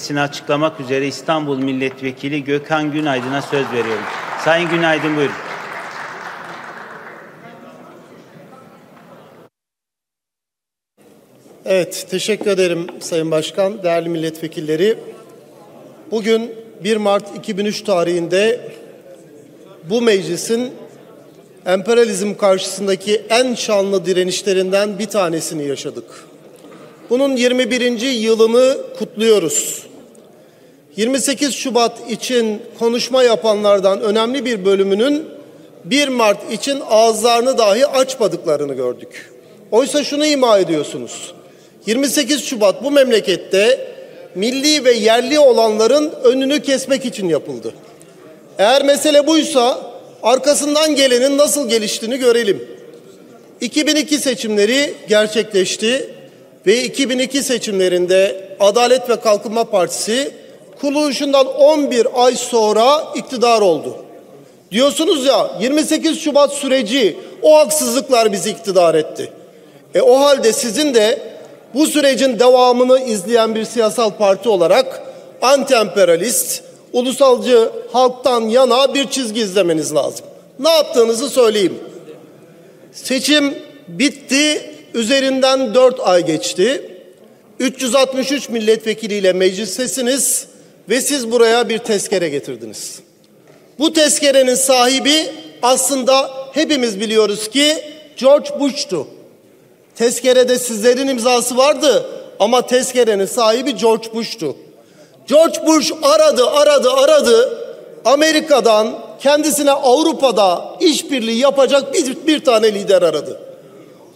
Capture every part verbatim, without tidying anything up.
Meclisi'ne açıklamak üzere İstanbul Milletvekili Gökhan Günaydın'a söz veriyorum. Sayın Günaydın, buyurun. Evet, teşekkür ederim Sayın Başkan, değerli milletvekilleri. Bugün bir Mart iki bin üç tarihinde bu meclisin emperyalizm karşısındaki en şanlı direnişlerinden bir tanesini yaşadık. Bunun yirmi birinci yılını kutluyoruz. yirmi sekiz Şubat için konuşma yapanlardan önemli bir bölümünün bir Mart için ağızlarını dahi açmadıklarını gördük. Oysa şunu ima ediyorsunuz. yirmi sekiz Şubat bu memlekette milli ve yerli olanların önünü kesmek için yapıldı. Eğer mesele buysa arkasından gelenin nasıl geliştiğini görelim. iki bin iki seçimleri gerçekleşti ve iki bin iki seçimlerinde Adalet ve Kalkınma Partisi kuruluşundan on bir ay sonra iktidar oldu. Diyorsunuz ya, yirmi sekiz Şubat süreci o haksızlıklar bizi iktidar etti. E o halde sizin de bu sürecin devamını izleyen bir siyasal parti olarak anti-emperyalist, ulusalcı halktan yana bir çizgi izlemeniz lazım. Ne yaptığınızı söyleyeyim. Seçim bitti, üzerinden dört ay geçti. üç yüz altmış üç milletvekiliyle meclistesiniz ve siz buraya bir tezkere getirdiniz. Bu tezkerenin sahibi aslında hepimiz biliyoruz ki George Bush'tu. Tezkerede sizlerin imzası vardı ama tezkerenin sahibi George Bush'tu. George Bush aradı, aradı, aradı. Amerika'dan kendisine Avrupa'da işbirliği yapacak bir, bir tane lider aradı.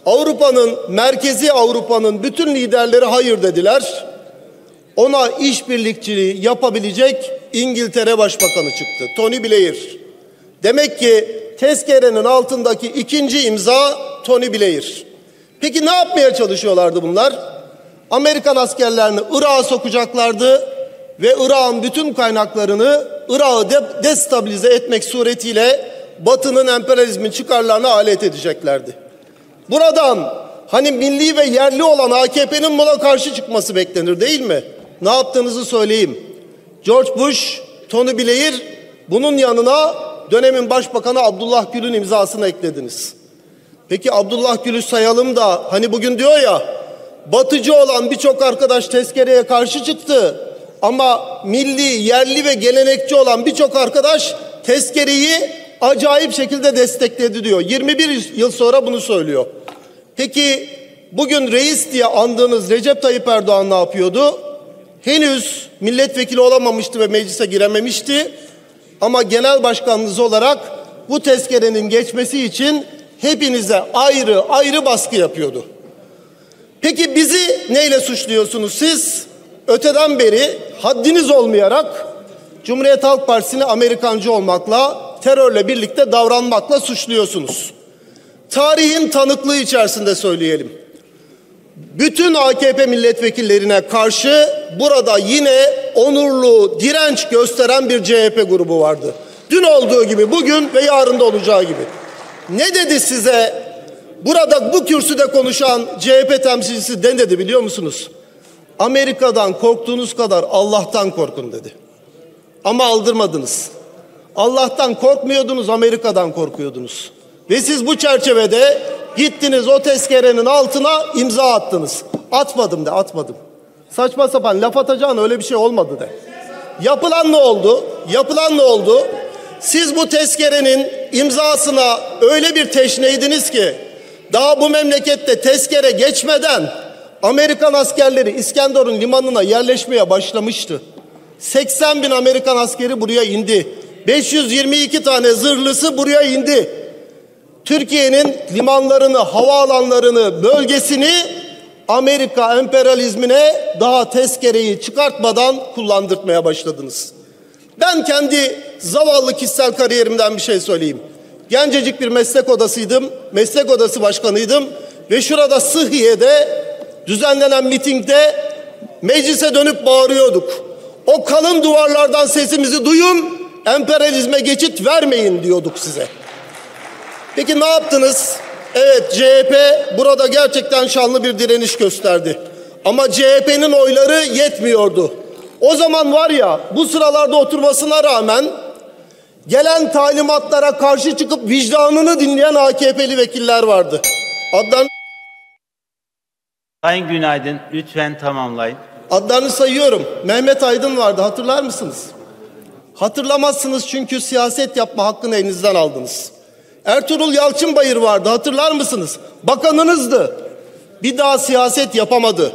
Avrupa'nın, merkezi Avrupa'nın bütün liderleri hayır dediler. Ona işbirlikçiliği yapabilecek İngiltere Başbakanı çıktı, Tony Blair. Demek ki tezkerenin altındaki ikinci imza Tony Blair. Peki ne yapmaya çalışıyorlardı bunlar? Amerikan askerlerini Irak'a sokacaklardı ve Irak'ın bütün kaynaklarını Irak'ı destabilize etmek suretiyle Batı'nın emperyalizmin çıkarlarına alet edeceklerdi. Buradan hani milli ve yerli olan A K P'nin buna karşı çıkması beklenir değil mi? Ne yaptığınızı söyleyeyim. George Bush, Tony Blair, bunun yanına dönemin Başbakanı Abdullah Gül'ün imzasını eklediniz. Peki Abdullah Gül'ü sayalım da hani bugün diyor ya, batıcı olan birçok arkadaş tezkereye karşı çıktı ama milli, yerli ve gelenekçi olan birçok arkadaş tezkereyi acayip şekilde destekledi diyor. yirmi bir yıl sonra bunu söylüyor. Peki bugün reis diye andığınız Recep Tayyip Erdoğan ne yapıyordu? Henüz milletvekili olamamıştı ve meclise girememişti ama genel başkanınız olarak bu tezkerenin geçmesi için hepinize ayrı ayrı baskı yapıyordu. Peki bizi neyle suçluyorsunuz siz? Öteden beri haddiniz olmayarak Cumhuriyet Halk Partisi'ni Amerikancı olmakla, terörle birlikte davranmakla suçluyorsunuz. Tarihin tanıklığı içerisinde söyleyelim. Bütün A K P milletvekillerine karşı burada yine onurlu direnç gösteren bir C H P grubu vardı. Dün olduğu gibi bugün ve yarın da olacağı gibi. Ne dedi size burada bu kürsüde konuşan C H P temsilcisi, ne dedi biliyor musunuz? Amerika'dan korktuğunuz kadar Allah'tan korkun dedi. Ama aldırmadınız. Allah'tan korkmuyordunuz, Amerika'dan korkuyordunuz. Ve siz bu çerçevede gittiniz o tezkerenin altına imza attınız. Atmadım de, atmadım. Saçma sapan laf atacağın, öyle bir şey olmadı de. Yapılan ne oldu? Yapılan ne oldu? Siz bu tezkerenin imzasına öyle bir teşneydiniz ki daha bu memlekette tezkere geçmeden Amerikan askerleri İskenderun limanına yerleşmeye başlamıştı. seksen bin Amerikan askeri buraya indi. beş yüz yirmi iki tane zırhlısı buraya indi. Türkiye'nin limanlarını, havaalanlarını, bölgesini Amerika emperyalizmine daha tezkereyi çıkartmadan kullandırmaya başladınız. Ben kendi zavallı kişisel kariyerimden bir şey söyleyeyim. Gencecik bir meslek odasıydım, meslek odası başkanıydım ve şurada Sıhhiye'de düzenlenen mitingde meclise dönüp bağırıyorduk. O kalın duvarlardan sesimizi duyun, emperyalizme geçit vermeyin diyorduk size. Peki ne yaptınız? Evet, C H P burada gerçekten şanlı bir direniş gösterdi. Ama C H P'nin oyları yetmiyordu. O zaman var ya, bu sıralarda oturmasına rağmen gelen talimatlara karşı çıkıp vicdanını dinleyen A K P'li vekiller vardı. Adlarını... Sayın Günaydın, lütfen tamamlayın. Adlarını sayıyorum. Mehmet Aydın vardı, hatırlar mısınız? Hatırlamazsınız çünkü siyaset yapma hakkını elinizden aldınız. Ertuğrul Yalçın Bayır vardı, hatırlar mısınız? Bakanınızdı. Bir daha siyaset yapamadı.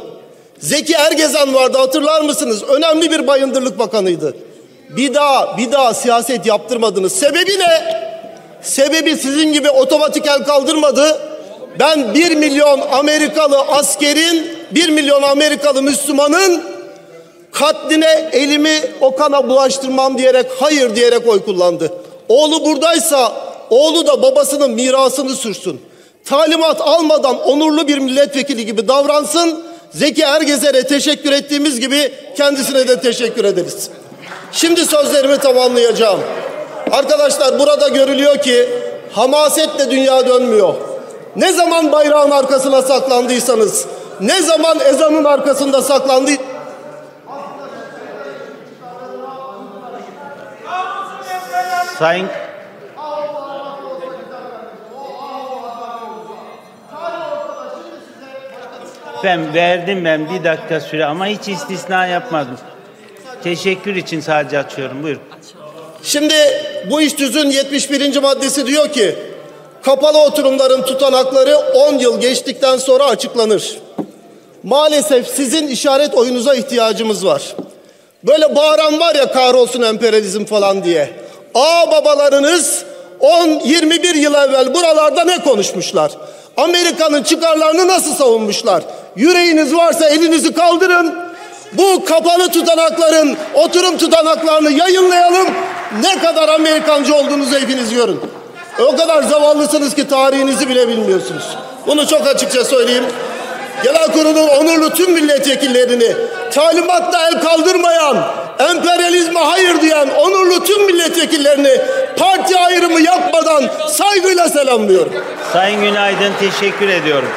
Zeki Ergezen vardı, hatırlar mısınız? Önemli bir bayındırlık bakanıydı. Bir daha, bir daha siyaset yaptırmadınız. Sebebi ne? Sebebi sizin gibi otomatik el kaldırmadı. Ben bir milyon Amerikalı askerin, bir milyon Amerikalı Müslümanın katline elimi o kana bulaştırmam diyerek, hayır diyerek oy kullandı. Oğlu buradaysa oğlu da babasının mirasını sürsün. Talimat almadan onurlu bir milletvekili gibi davransın. Zeki Ergezen'e teşekkür ettiğimiz gibi kendisine de teşekkür ederiz. Şimdi sözlerimi tamamlayacağım. Arkadaşlar, burada görülüyor ki hamasetle dünya dönmüyor. Ne zaman bayrağın arkasına saklandıysanız, ne zaman ezanın arkasında saklandıysanız, Sayın Ben verdim ben bir dakika süre ama hiç istisna yapmadım. Teşekkür için sadece açıyorum. Buyurun. Şimdi bu iş düzün yetmiş birinci maddesi diyor ki kapalı oturumların tutanakları on yıl geçtikten sonra açıklanır. Maalesef sizin işaret oyunuza ihtiyacımız var. Böyle bağıran var ya, kahrolsun emperyalizm falan diye. Aa, babalarınız on yirmi bir yıl evvel buralarda ne konuşmuşlar? Amerika'nın çıkarlarını nasıl savunmuşlar? Yüreğiniz varsa elinizi kaldırın. Bu kapalı tutanakların, oturum tutanaklarını yayınlayalım. Ne kadar Amerikancı olduğunuzu hepiniz görün. O kadar zavallısınız ki tarihinizi bile bilmiyorsunuz. Bunu çok açıkça söyleyeyim. Genel Kurulu'nun onurlu tüm milletvekillerini, talimatla el kaldırmayan, emperyalizme hayır diyen onurlu tüm milletvekillerini parti ayrımı yapmadan saygıyla selamlıyorum. Sayın Günaydın, teşekkür ediyorum.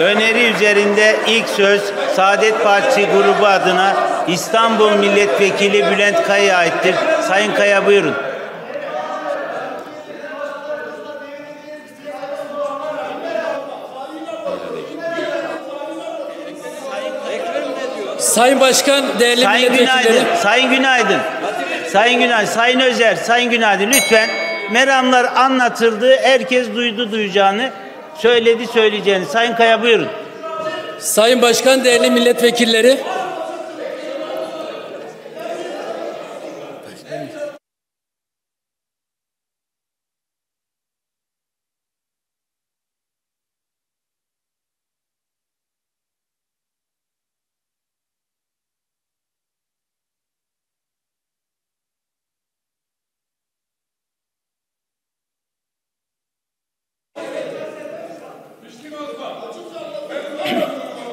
Öneri üzerinde ilk söz Saadet Partisi grubu adına İstanbul Milletvekili Bülent Kaya'ya aittir. Sayın Kaya, buyurun. Sayın Başkan, değerli Sayın Günaydın, Sayın Günaydın, Sayın Günaydın, Sayın Özer, Sayın Günaydın, lütfen meramlar anlatıldı, herkes duydu duyacağını, söyledi söyleyeceğini. Sayın Kaya, buyurun. Sayın Başkan, değerli milletvekilleri.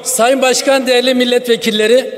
Sayın Başkan, değerli milletvekilleri,